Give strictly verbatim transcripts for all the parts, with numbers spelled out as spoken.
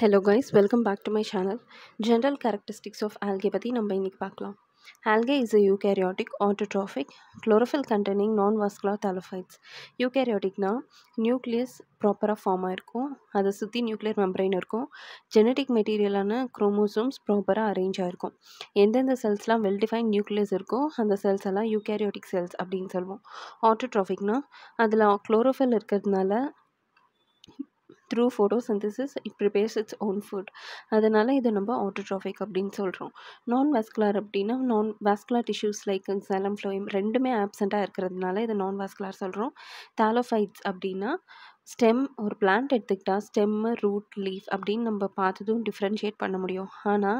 Hello guys, welcome back to my channel. General characteristics of algae பத்தி நம்ம இன்னைக்கு பார்க்கலாம். Algae is a eukaryotic, autotrophic, chlorophyll containing non-vascular thallophytes. Eukaryotic na nucleus proper form இருக்கும், அது சுத்தி nuclear membrane இருக்கும், genetic material ஆன chromosomes proper arrange ஆயிருக்கும். எந்தெந்த செல்ஸ்லாம் well defined nucleus இருக்கோ அந்த செல்ஸ் எல்லாம் eukaryotic cells அப்படினு சொல்வோம். Autotrophic na அதுல chlorophyll இருக்கிறதுனால through photosynthesis it prepares its own food, adanaala idu namba autotrophic appdin solrom. Non vascular appdina non vascular tissues like xylem phloem rendume absent a irukradanaala idu non vascular solrom. Thallophytes appdina stem or plant edutkitta stem root leaf appdin namba paathadum differentiate panna mudiyum, ana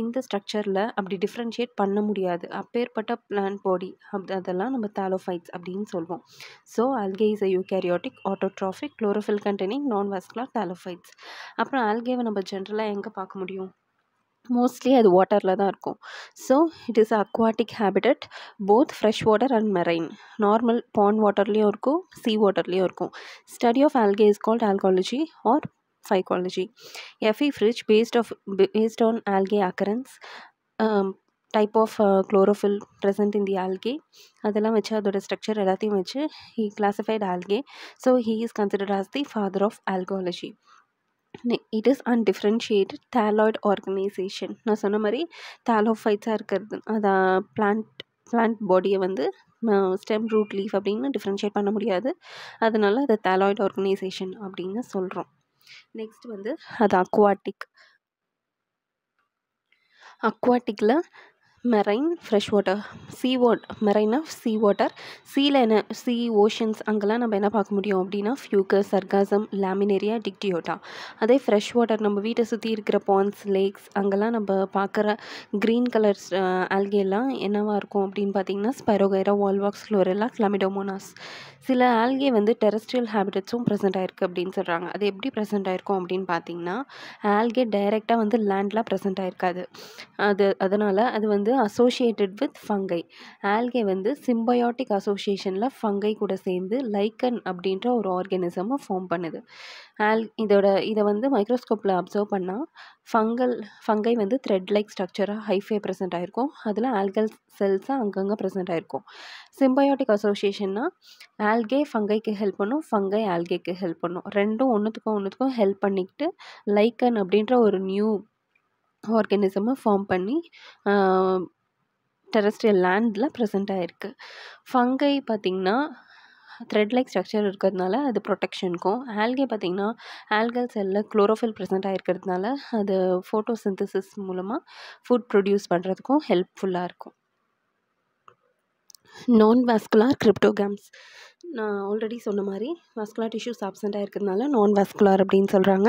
indha structure la appdi differentiate panna mudiyadhu, apperpatta plant body adala namba thallophytes appdin solvom. So algae is a eukaryotic, autotrophic, chlorophyll containing non vascular thallophytes. appo algae va namba general ah enga paaka mudiyum? Mostly அது வாட்டரில் தான் இருக்கும். So it is aquatic habitat, both fresh water and marine. Normal pond வாட்டர்லேயும் இருக்கும், sea வாட்டர்லேயும் இருக்கும். Study of algae is called algology or phycology. F E Fritsch based off based on algae occurrence, type of chlorophyll present in the algae, அதெல்லாம் வச்சு அதோட structure எல்லாத்தையும் வச்சு he classified algae. So he is considered as the father of algology. It is undifferentiated thalloid organization. நான் சொன்ன மாதிரி தாலோஃபைட்ஸாக இருக்கிறது, அதான் பிளான்ட் பிளான்ட் பாடியை வந்து ஸ்டெம் ரூட் லீஃப் அப்படின்னு டிஃப்ரென்ஷியேட் பண்ண முடியாது, அதனால அதை தாலாய்டு ஆர்கனைசேஷன் அப்படின்னு சொல்கிறோம். நெக்ஸ்ட் வந்து அது அக்வாட்டிக். அக்வாட்டிக்கில் marine fresh water, sea what marine of sea water, சீல என்ன சீ ஓஷன்ஸ் அங்கெல்லாம் நம்ம என்ன பார்க்க முடியும் அப்படின்னா ஃபியூகஸ், சர்காசம், லேமினேரியா, டிக்டியோட்டா. அதே ஃப்ரெஷ் வாட்டர் நம்ம வீட்டை சுற்றி இருக்கிற பாண்ட்ஸ், லேக்ஸ் அங்கெல்லாம் நம்ம பார்க்குற க்ரீன் கலர்ஸ் ஆல்கேலாம் என்னவாக இருக்கும் அப்படின்னு பார்த்தீங்கன்னா ஸ்பைரோகைரா, வால்வாக்ஸ், க்ளோரெல்லா, கிளாமிடோமோனாஸ். சில ஆல்கே வந்து டெரஸ்ட்ரியல் ஹேபிட்டட்ஸும் ப்ரெசென்ட் ஆயிருக்கு அப்படின்னு சொல்கிறாங்க. அது எப்படி ப்ரெசென்ட் ஆயிருக்கும் அப்படின்னு பார்த்தீங்கன்னா ஆல்கே டைரெக்டாக வந்து லேண்ட்லாம் ப்ரெசென்ட் ஆயிருக்காது, அது அதனால் அது வந்து அசோசியேட்டட் வித் ஃபங்கை. ஆல்கே வந்து சிம்பயோட்டிக் அசோசியேஷனில் ஃபங்கை கூட சேர்ந்து லைக்கன் அப்படின்ற ஒரு ஆர்கானிசமை ஃபார்ம் பண்ணுது. ஆல் இதோட இதை வந்து மைக்ரோஸ்கோப்பில் அப்சர்வ் பண்ணால் ஃபங்கல் ஃபங்கை வந்து த்ரெட் லைக் ஸ்ட்ரக்சராக ஹைஃபே ப்ரெசென்ட் ஆகிருக்கும், அதில் ஆல்கல் செல்ஸாக அங்கங்கே ப்ரெசென்ட் ஆகிருக்கும். சிம்பயோட்டிக் அசோசியேஷன்னா ஆல்கே ஃபங்கைக்கு ஹெல்ப் பண்ணும், ஃபங்கை ஆல்கேக்கு ஹெல்ப் பண்ணும், ரெண்டும் ஒன்றுத்துக்கும் ஒன்றுத்துக்கும் ஹெல்ப் பண்ணிக்கிட்டு லைக்கன் அப்படின்ற ஒரு நியூ ஆர்கானிசமை ஃபார்ம் பண்ணி டெரஸ்ட்ரியல் லேண்டில் ப்ரெசென்ட் ஆகிருக்கு. ஃபங்கை பார்த்திங்கன்னா த்ரெட் லைக் ஸ்ட்ரக்சர் இருக்கிறதுனால அது ப்ரொடெக்ஷனுக்கும், ஆல்கே பார்த்திங்கன்னா ஆல்கல் செல்லில் குளோரோஃபில் ப்ரெசென்ட் ஆகிருக்கிறதுனால அது ஃபோட்டோசிந்தசிஸ் மூலமாக ஃபுட் ப்ரொடியூஸ் பண்ணுறதுக்கும் ஹெல்ப்ஃபுல்லாக இருக்கும். நான் வாஸ்குலார் கிரிப்டோகேம்ஸ், நான் ஆல்ரெடி சொன்ன மாதிரி வாஸ்குலார் டிஷ்யூஸ் ஆப்சென்ட் ஆகிருக்கிறதுனால நான் வாஸ்குலார் அப்படின்னு சொல்கிறாங்க.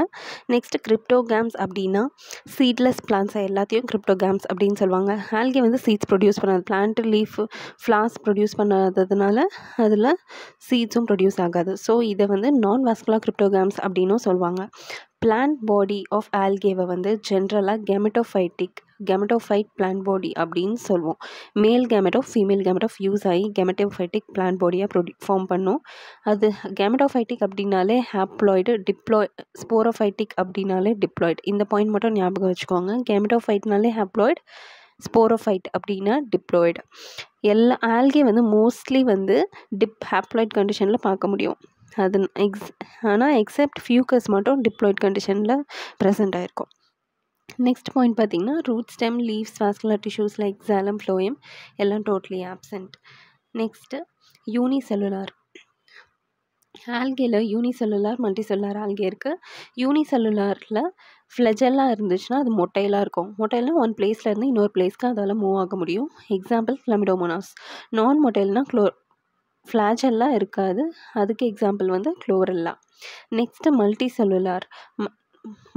நெக்ஸ்ட்டு கிரிப்டோகேம்ஸ் அப்படின்னா சீட்லெஸ் பிளான்ட்ஸை எல்லாத்தையும் கிரிப்டோகேம்ஸ் அப்படின்னு சொல்லுவாங்க. ஆல்கே வந்து சீட்ஸ் ப்ரொடியூஸ் பண்ணாது, பிளான்ட் லீஃப் ஃப்ளார்ஸ் ப்ரொடியூஸ் பண்ணாததுனால அதில் சீட்ஸும் ப்ரொடியூஸ் ஆகாது. ஸோ இதை வந்து நான் வாஸ்குலார் கிரிப்டோகேம்ஸ் அப்படின்னும் சொல்லுவாங்க. பிளான்ட் பாடி ஆஃப் ஆல்கேவை வந்து ஜென்ரலாக கெமெட்டோஃபைட்டிக், கெமெட்டோஃபைட் பிளான்ட் பாடி அப்படின்னு சொல்லுவோம். மேல் கெமெட்டோ, ஃபீமேல் கெமெட்டோ ஃபியூஸ் ஆகி கெமெட்டோஃபைட்டிக் பிளான்ட் பாடியாக ப்ரொடி ஃபார்ம் பண்ணும். அது கெமெட்டோஃபைட்டிக் அப்படின்னாலே ஹாப்ளாய்டு, டிப்ளாய் ஸ்போரோஃபைட்டிக் அப்படின்னாலே டிப்ளாய்டு. இந்த பாயிண்ட் மட்டும் ஞாபகம் வச்சுக்கோங்க, கெமெட்டோஃபைட்னாலே ஹாப்ளாய்டு, ஸ்போரோஃபைட் அப்படின்னா டிப்ளாய்டு. எல்லா ஆல்கே வந்து மோஸ்ட்லி வந்து டிப் ஹாப்ளாய்டு கண்டிஷனில் பார்க்க முடியும், அது எக்ஸ் ஆனால் எக்ஸப்ட் ஃபியூகஸ் மட்டும் டிப்ளாய்டு கண்டிஷனில் ப்ரெசென்ட் ஆகிருக்கும். நெக்ஸ்ட் பாயிண்ட் பார்த்திங்கன்னா root, stem, leaves, vascular tissues like xylem, phloem எல்லாம் totally absent. Next unicellular. ஆல்கேல unicellular, multicellular algae இருக்குது. யூனி செல்லுலாரில் ஃப்ளெஜெல்லாம் இருந்துச்சுன்னா அது மொட்டையெல்லாம் இருக்கும், மொட்டையெல்லாம் ஒன் பிளேஸில் இருந்து இன்னொரு பிளேஸ்க்கு அதால் மூவ் ஆக முடியும். Example Chlamydomonas. நான் மொட்டையல்னால் க்ளோ ஃப்ளாஜெல்லாம் இருக்காது, அதுக்கு எக்ஸாம்பிள் வந்து க்ளோரெல்லா. Next multicellular.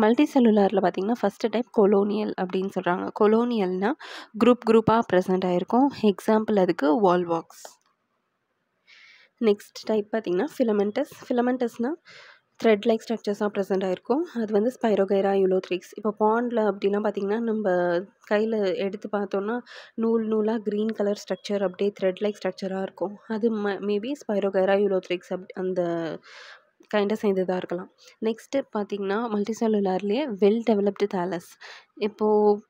மல்டி செல்லுலாரில் பார்த்திங்கன்னா ஃபஸ்ட்டு டைப் கொலோனியல் அப்படின்னு சொல்கிறாங்க. கொலோனியல்னால் குரூப் குரூப்பாக ப்ரெசென்ட் ஆகிருக்கும், எக்ஸாம்பிள் அதுக்கு வால்வாக்ஸ். நெக்ஸ்ட் டைப் பார்த்திங்கன்னா ஃபிலமெண்டஸ். ஃபிலமெண்டஸ்னால் த்ரெட் லைக் ஸ்ட்ரக்சர்ஸாக ப்ரெசென்ட் ஆகிருக்கும், அது வந்து ஸ்பைரோகைரா, யுலோத்ரிக்ஸ். இப்போ பாண்டில் அப்படிலாம் பார்த்திங்கன்னா நம்ம கையில் எடுத்து பார்த்தோன்னா நூல் நூலாக க்ரீன் கலர் ஸ்ட்ரக்சர் அப்படியே த்ரெட் லைக் ஸ்ட்ரக்சராக இருக்கும், அது ம மேபி ஸ்பைரோகைரா, யுலோத்ரிக்ஸ் அப் அந்த கைண்டாக சேர்ந்ததாக இருக்கலாம். நெக்ஸ்ட்டு பார்த்திங்கன்னா மல்டிசெல்லுலர்லேயே வெல் டெவலப்டு தாலஸ். இப்போது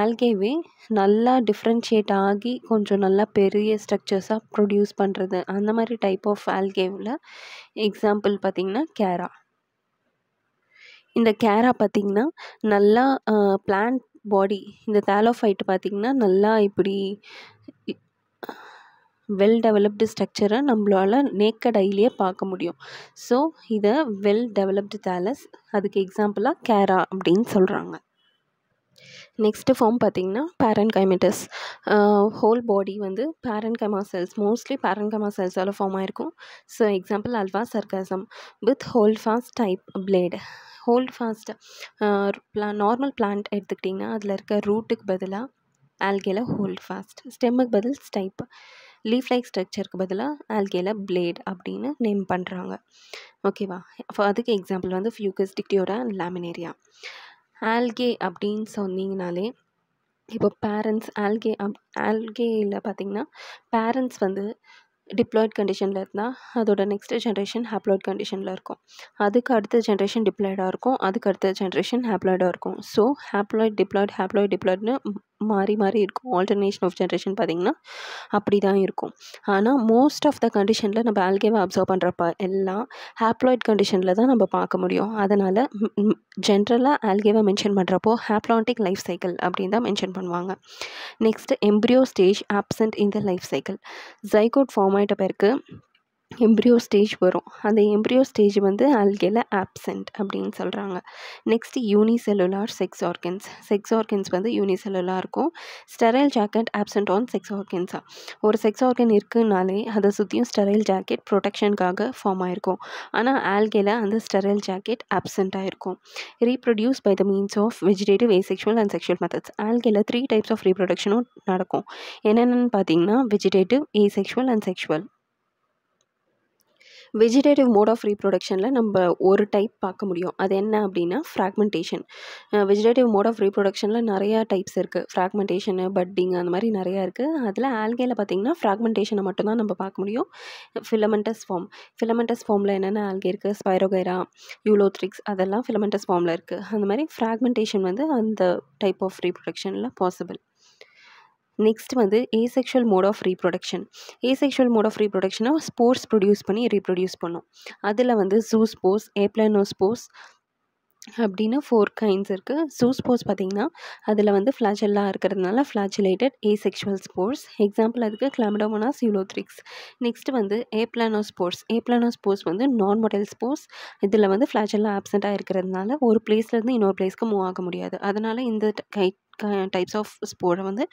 ஆல்கேவே நல்லா டிஃப்ரென்ஷியேட் ஆகி கொஞ்சம் நல்லா பெரிய ஸ்ட்ரக்சர்ஸாக ப்ரொடியூஸ் பண்ணுறது, அந்த மாதிரி டைப் ஆஃப் ஆல்கேவில் எக்ஸாம்பிள் பார்த்திங்கன்னா கேரா. இந்த கேரா பார்த்திங்கன்னா நல்லா பிளான்ட் பாடி, இந்த தாலோஃபைட் பார்த்திங்கன்னா நல்லா இப்படி வெல் டெவலப்டு ஸ்ட்ரக்சரை நம்மளால் நேக்கட் ஐலேயே பார்க்க முடியும். ஸோ இதை வெல் டெவலப்டு தாலஸ், அதுக்கு எக்ஸாம்பிளாக கேரா அப்படின்னு சொல்கிறாங்க. நெக்ஸ்ட்டு ஃபார்ம் பார்த்திங்கன்னா பேரன்கைமெட்டஸ். ஹோல் பாடி வந்து பேரன்கைமா செல்ஸ், மோஸ்ட்லி பேரன்கைமா செல்ஸால் ஃபார்ம் ஆகிருக்கும். So example Ulva Sargassum with holdfast type blade. Holdfast பிளா நார்மல் பிளான்ட் எடுத்துக்கிட்டிங்கன்னா அதில் இருக்க ரூட்டுக்கு பதிலாக ஆல்கேல ஹோல் ஃபாஸ்ட், ஸ்டெம்முக்கு பதில் ஸ்டைப், லீஃப் லைக் ஸ்ட்ரக்சருக்கு பதிலாக ஆல்கேல பிளேட் அப்படின்னு நேம் பண்ணுறாங்க. ஓகேவா? அதுக்கு எக்ஸாம்பிள் வந்து Fucus, Dictyota and Laminaria. Algae அப்படின்னு சொன்னீங்கனாலே இப்போ பேரண்ட்ஸ் ஆல்கே அப் ஆல்கேயில் பார்த்திங்கன்னா பேரண்ட்ஸ் வந்து டிப்ளாய்ட் கண்டிஷனில் இருந்தால் அதோட நெக்ஸ்ட் ஜென்ரேஷன் ஹேப்ளாய்ட் கண்டிஷனில் இருக்கும், அதுக்கு அடுத்த ஜென்ரேஷன் டிப்ளாய்டாக இருக்கும், அதுக்கு அடுத்த ஜென்ரேஷன் ஹேப்ளாய்டாக இருக்கும். ஸோ ஹேப்ளாய்ட் டிப்ளாய்ட் ஹேப்ளாய்ட் டிப்ளாய்ட்னு மாறி மாறி இருக்கும். ஆல்டர்னேஷன் ஆஃப் ஜென்ரேஷன் பார்த்திங்கன்னா அப்படி தான் இருக்கும். ஆனால் மோஸ்ட் ஆஃப் த கண்டிஷனில் நம்ம ஆல்கேவை அப்சர்வ் பண்ணுறப்ப எல்லாம் ஹேப்ளாய்ட் கண்டிஷனில் தான் நம்ம பார்க்க முடியும். அதனால் ஜென்ரலாக ஆல்கேவை மென்ஷன் பண்ணுறப்போ ஹேப்ளான்டிக் லைஃப் சைக்கிள் அப்படின்னு தான் மென்ஷன் பண்ணுவாங்க. Next embryo stage absent in the life cycle. Zygote form ஆகிட்ட பிறகு எம்ப்ரியோ ஸ்டேஜ் வரும், அந்த எம்ப்ரியோ ஸ்டேஜ் வந்து ஆல்கேல ஆப்சண்ட் அப்படின்னு சொல்கிறாங்க. Next unicellular sex organs. Sex organs வந்து யூனிசெல்லுலாக இருக்கும். Sterile jacket absent on sex ஆர்கன்ஸாக, ஒரு செக்ஸ் ஆர்கன் இருக்குனாலே அதை சுற்றியும் ஸ்டெரைல் ஜாக்கெட் ப்ரொடெக்ஷனுக்காக ஃபார்ம் ஆகிருக்கும். ஆனால் ஆல்கேல அந்த ஸ்டெரைல் ஜாக்கெட் ஆப்சண்ட் ஆகிருக்கும். Reproduce by the means of vegetative, asexual and sexual methods. ஆல்கேல த்ரீ டைப்ஸ் ஆஃப் ரீப்ரொடக்ஷனும் நடக்கும். என்னென்னு பார்த்தீங்கன்னா vegetative, asexual and sexual. Vegetative mode of ரீப்ரொடக்ஷனில் நம்ம ஒரு டைப் பார்க்க முடியும், அது என்ன அப்படின்னா ஃப்ராக்மெண்டேஷன். வெஜிடேட்டிவ் மோட் ஆஃப் ரீப்ரொடக்ஷனில் நிறையா டைப்ஸ் இருக்குது, ஃப்ராக்மெண்டேஷனு, பட்டிங், அந்த மாதிரி நிறையா இருக்குது. அதில் ஆல்கேல பார்த்திங்கன்னா ஃப்ராக்மெண்டேஷனை மட்டும்தான் நம்ம பார்க்க முடியும். ஃபிலமெண்டஸ் ஃபார்ம், ஃபிலமெண்டஸ் ஃபார்மில் என்னென்ன ஆல்கே இருக்குது, ஸ்பைரோகைரா, யூலோத்ரிக்ஸ், அதெல்லாம் ஃபிலமெண்டஸ் ஃபார்மில் இருக்குது. அந்த மாதிரி ஃப்ராக்மெண்டேஷன் வந்து அந்த டைப் ஆஃப் ரீப்ரொடக்ஷனில் பாசிபிள். நெக்ஸ்ட் வந்து asexual mode of reproduction. Asexual mode of ரீப்ரொடக்ஷனை ஸ்போர்ஸ் ப்ரொடியூஸ் பண்ணி ரீப்ரொடியூஸ் பண்ணும். அதில் வந்து ஜூஸ்போர்ஸ், ஏப்லானோஸ்போர்ஸ் அப்படின்னு ஃபோர் கைண்ட்ஸ் இருக்குது. ஜூஸ்போர்ஸ் பார்த்திங்கன்னா அதில் வந்து ஃப்ளாஜெல்லாம் இருக்கிறதுனால ஃப்ளாஜுலேட்டட் ஏசெக்ஷுவல் ஸ்போர்ஸ். எக்ஸாம்பிள் அதுக்கு கிளாமிடோமோனாஸ், யூலோத்ரிக்ஸ். நெக்ஸ்ட் வந்து ஏப்லானோஸ்போர்ஸ். ஏப்லானோஸ்போர்ஸ் வந்து நான் மொடைல் ஸ்போர்ஸ். இதில் வந்து ஃப்ளாஜெல்லாம் ஆப்சண்ட்டாக இருக்கிறதுனால ஒரு பிளேஸ்லேருந்து இன்னொரு பிளேஸ்க்கு மூவ் ஆக முடியாது. அதனால் இந்த கை டைப்ஸ் ஆஃப் ஸ்போரை வந்து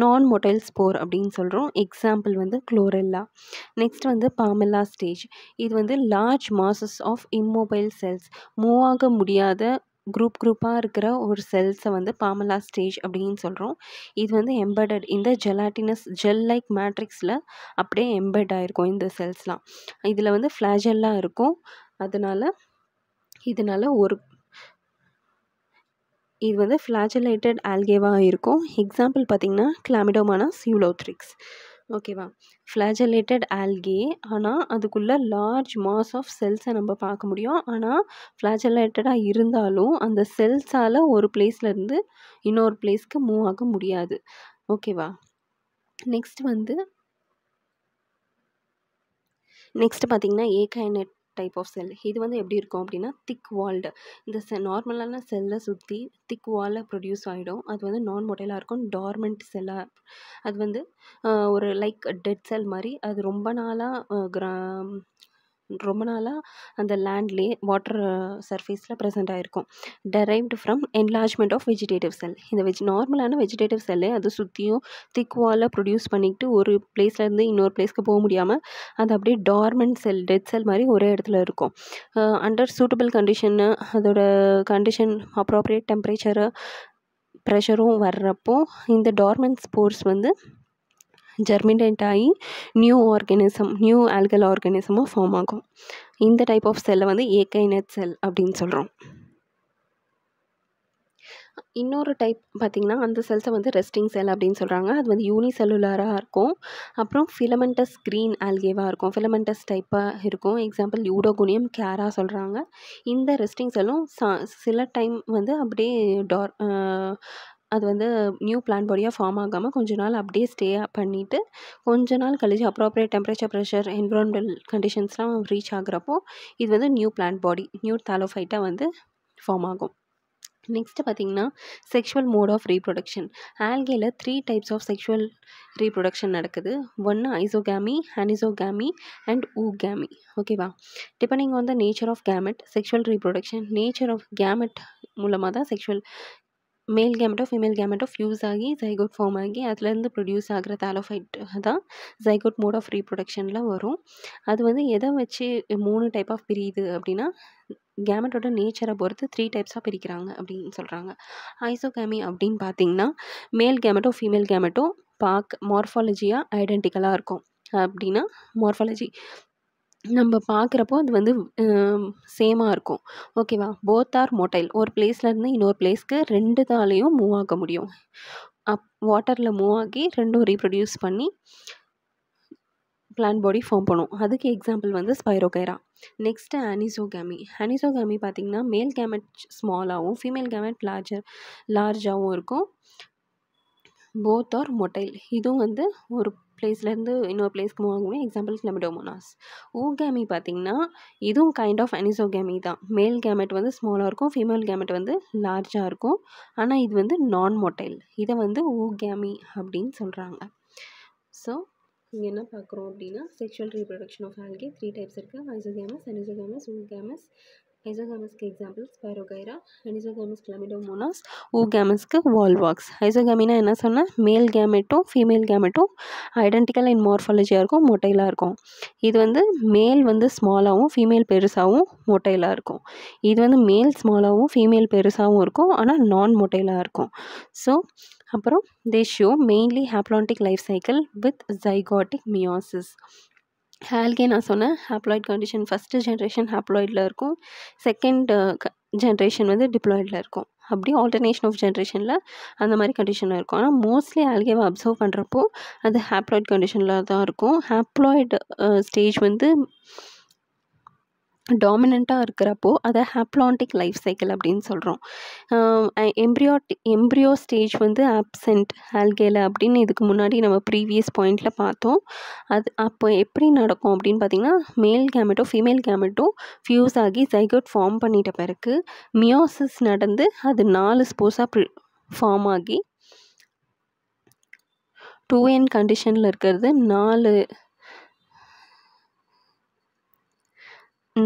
நான் மொடைல் ஸ்போர் அப்படின்னு சொல்கிறோம். எக்ஸாம்பிள் வந்து க்ளோரெல்லா. நெக்ஸ்ட் வந்து பாமெல்லா ஸ்டேஜ். இது வந்து large masses of immobile cells, move ஆக முடியாத குரூப் குரூப்பாக இருக்கிற ஒரு செல்ஸை வந்து பாமெல்லா ஸ்டேஜ் அப்படின்னு சொல்கிறோம். இது வந்து எம்பெடட் இந்த ஜெலாட்டினஸ் ஜெல் லைக் மேட்ரிக்ஸில் அப்படியே எம்பெட் ஆகிருக்கும் இந்த செல்ஸ்லாம். இதில் வந்து ஃப்ளாஜெல்லாம் இருக்கும். அதனால் இதனால் ஒரு இது வந்து ஃப்ளாஜுலேட்டட் ஆல்கேவாக இருக்கும். எக்ஸாம்பிள் பார்த்திங்கன்னா கிளாமிடோமானாஸ், யூலோத்ரிக்ஸ். ஓகேவா? ஃப்ளாஜுலேட்டட் ஆல்கே, ஆனால் அதுக்குள்ளே லார்ஜ் மாஸ் ஆஃப் செல்ஸை நம்ம பார்க்க முடியும். ஆனால் ஃப்ளாஜுலேட்டடாக இருந்தாலும் அந்த செல்ஸால் ஒரு பிளேஸ்லேருந்து இன்னொரு பிளேஸ்க்கு மூவ் ஆக முடியாது. ஓகேவா? நெக்ஸ்ட் வந்து நெக்ஸ்ட் பார்த்திங்கன்னா ஏகைனட் டைப் ஆஃப் செல். இது வந்து எப்படி இருக்கும் அப்படின்னா திக் வால்டு. இந்த செ நார்மலான செல்லை சுற்றி திக் வாலை ப்ரொடியூஸ் ஆகிடும். அது வந்து நான் மொடைலாக இருக்கும், டார்மெண்ட் செல்லாக. அது வந்து ஒரு லைக் டெட் செல் மாதிரி. அது ரொம்ப நாளாக கிரா ரொம்ப நாளாக அந்த லேண்ட்லேயே வாட்டர் சர்ஃபேஸில் ப்ரெசென்ட் ஆகிருக்கும். Derived from enlargement of vegetative cell. இந்த வெஜ் நார்மலான வெஜிடேட்டிவ் செல்லே அது சுற்றியும் திக் வாலை ப்ரொடியூஸ் பண்ணிக்கிட்டு ஒரு பிளேஸ்லேருந்து இன்னொரு பிளேஸ்க்கு போக முடியாமல் அது அப்படியே டார்மெண்ட் செல், டெட் செல் மாதிரி ஒரே இடத்துல இருக்கும். அண்டர் சூட்டபிள் கண்டிஷன்னு, அதோட கண்டிஷன் அப்ராப்ரியேட் டெம்பரேச்சரு ப்ரெஷரும் வர்றப்போ இந்த டார்மெண்ட் ஸ்போர்ஸ் வந்து ஜெர்மினேட் ஆகி நியூ ஆர்கானிசம், நியூ ஆல்கல் ஆர்கானிசமாக ஃபார்ம் ஆகும். இந்த டைப் ஆஃப் செல்லை வந்து ஏகைனட் செல் அப்படின்னு சொல்கிறோம். இன்னொரு டைப் பார்த்திங்கன்னா அந்த செல்ஸை வந்து ரெஸ்டிங் செல் அப்படின்னு சொல்கிறாங்க. அது வந்து யூனிசெல்லுலராக இருக்கும். அப்புறம் ஃபிலமெண்டஸ் க்ரீன் ஆல்கேவாக இருக்கும், ஃபிலமெண்டஸ் டைப்பாக இருக்கும். எக்ஸாம்பிள் யூடோகோனியம், கேரா சொல்கிறாங்க. இந்த ரெஸ்டிங் செல்லும் சில டைம் வந்து அப்படியே டார் அது வந்து நியூ பிளான்ட் பாடியாக ஃபார்ம் ஆகாமல் கொஞ்ச நாள் அப்படியே ஸ்டே பண்ணிவிட்டு கொஞ்ச நாள் கழிச்சு அப்ராப்ரியேட் டெம்பரேச்சர், ப்ரெஷர், என்விரான்மெண்டல் கண்டிஷன்ஸ்லாம் ரீச் ஆகிறப்போ இது வந்து நியூ பிளான்ட் பாடி, நியூ தாலோஃபைட்டாக வந்து ஃபார்ம் ஆகும். நெக்ஸ்ட்டு பார்த்திங்கன்னா செக்ஷுவல் மோட் ஆஃப் ரீப்ரொடக்ஷன். ஆல்கேல three types of sexual reproduction நடக்குது. ஒன்று ஐசோகாமி, அனிசோகாமி அண்ட் ஊகாமி. ஓகேவா? Depending on the nature of gamete sexual reproduction. Nature of gamete மூலமாக தான் sexual male gamete female gamete fuse ஆகி zygote form ஆகி அதுலேருந்து produce ஆகிற தாலோஃபைட் தான் ஜைகோட் மோட் ஆஃப் ரீப்ரொடக்ஷனில் வரும். அது வந்து எதை வச்சு மூணு டைப் ஆஃப் பிரியுது அப்படின்னா கேமெட்டோட நேச்சரை பொறுத்து த்ரீ டைப்ஸாக பிரிக்கிறாங்க அப்படின்னு சொல்கிறாங்க. ஐசோகாமி அப்படின்னு பார்த்தீங்கன்னா மேல் கேமெட்டோ ஃபீமேல் கேமெட்டோ பாக் மார்ஃபாலஜியாக ஐடென்டிக்கலாக இருக்கும். அப்படின்னா மார்ஃபாலஜி நம்ம பார்க்குறப்போ அது வந்து சேமாக இருக்கும். ஓகேவா? போத் ஆர் மொட்டைல், ஒரு பிளேஸ்லேருந்து இன்னொரு பிளேஸ்க்கு ரெண்டு தாலையும் மூவ் ஆக முடியும். அப் வாட்டரில் மூவ் ஆகி ரெண்டும் ரீப்ரொடியூஸ் பண்ணி பிளான்ட் பாடி ஃபார்ம் பண்ணும். அதுக்கு எக்ஸாம்பிள் வந்து ஸ்பைரோகைரா. நெக்ஸ்ட்டு அனிசோகாமி. அனிசோகாமி பார்த்திங்கன்னா மேல் கேமெட் ஸ்மாலாகவும் ஃபீமேல் கேமெட் லார்ஜர் லார்ஜாகவும் இருக்கும். போத் ஆர் மொட்டைல், இதுவும் வந்து ஒரு பிளேஸ்லேருந்து இன்னொரு பிளேஸ்க்கு மூவ் ஆகும். எக்ஸாம்பிள் கிளமிடோமோனாஸ். ஊகேமி பார்த்திங்கன்னா இதுவும் கைண்ட் ஆஃப் அனிசோகேமி தான். மேல் கேமெட் வந்து ஸ்மாலாக இருக்கும், ஃபீமேல் கேமெட் வந்து லார்ஜாக இருக்கும். ஆனால் இது வந்து நான் மொட்டைல், இதை வந்து ஊகேமி அப்படின்னு சொல்கிறாங்க. ஸோ இங்கே என்ன பார்க்குறோம் அப்படின்னா sexual reproduction of algae three types இருக்குது. Isogamous, anisogamous, oogamous. ஐசோகாமஸ்க்கு எக்ஸாம்பிள் ஸ்பைரோகைரா, அனிசோகாமஸ் கிளமிடோமோனாஸ், ஊகாமஸ்க்கு வால்வாக்ஸ். ஐசோகாமினா என்ன சொன்னால் மேல் கேமெட்டும் ஃபீமேல் கேமெட்டும் ஐடென்டிக்கல் இன் மார்ஃபாலஜியாக இருக்கும், மொட்டைலாக இருக்கும். இது வந்து மேல் வந்து ஸ்மாலாகவும் ஃபீமேல் பெருசாகவும் மொட்டைலாக இருக்கும். இது வந்து மேல் ஸ்மாலாகவும் ஃபீமேல் பெருசாகவும் இருக்கும், ஆனால் நான் மொட்டைலாக இருக்கும். ஸோ அப்புறம் they show mainly haplontic life cycle with zygotic meiosis. Algae நான் சொன்னேன் ஹாப்ளாய்ட் கண்டிஷன். ஃபஸ்ட்டு ஜென்ரேஷன் ஹாப்ளாய்டில் இருக்கும், செகண்ட் ஜென்ரேஷன் வந்து டிப்ளாய்டில் இருக்கும். அப்படி ஆல்டர்னேஷன் ஆஃப் ஜென்ரேஷனில் அந்த மாதிரி கண்டிஷனில் இருக்கும். ஆனால் மோஸ்ட்லி ஆல்கேவை அப்சர்வ் பண்ணுறப்போ அது ஹாப்ளாய்ட் கண்டிஷனில் தான் இருக்கும். ஹாப்ளாய்ட் ஸ்டேஜ் வந்து டாமினண்ட்டாக இருக்கிறப்போ அதை ஹாப்லான்டிக் லைஃப் சைக்கிள் அப்படின்னு சொல்கிறோம். எம்ப்ரியோட்டி எம்ப்ரியோ ஸ்டேஜ் வந்து ஆப்சென்ட் ஆல்கேல அப்படின்னு இதுக்கு முன்னாடி நம்ம ப்ரீவியஸ் பாயிண்டில் பார்த்தோம். அது அப்போ எப்படி நடக்கும் அப்படின்னு பார்த்திங்கன்னா male gamete female gamete fuse ஆகி ஜைகோட் ஃபார்ம் பண்ணிட்ட பிறகு மியோசிஸ் நடந்து அது நாலு ஸ்போர்ஸாக ஃபார்ம் ஆகி டூ என் கண்டிஷனில் இருக்கிறது நாலு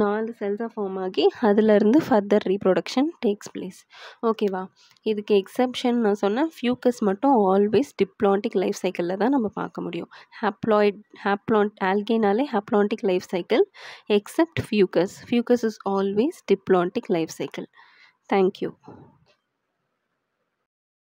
நாலு செல்ஸாக ஃபார்ம் ஆகி அதிலிருந்து ஃபர்தர் ரீப்ரொடக்ஷன் டேக்ஸ் பிளேஸ். ஓகேவா? இதுக்கு எக்ஸப்ஷன் நான் சொன்னேன் ஃபியூக்கஸ் மட்டும் ஆல்வேஸ் டிப்ளான்டிக் லைஃப் சைக்கிளில் தான் நம்ம பார்க்க முடியும். ஹாப்ளாய்ட் ஹாப்ளான்ட் ஆல்கேனாலே haplontic life cycle except fucus. Fucus is always diplontic life cycle. Thank you.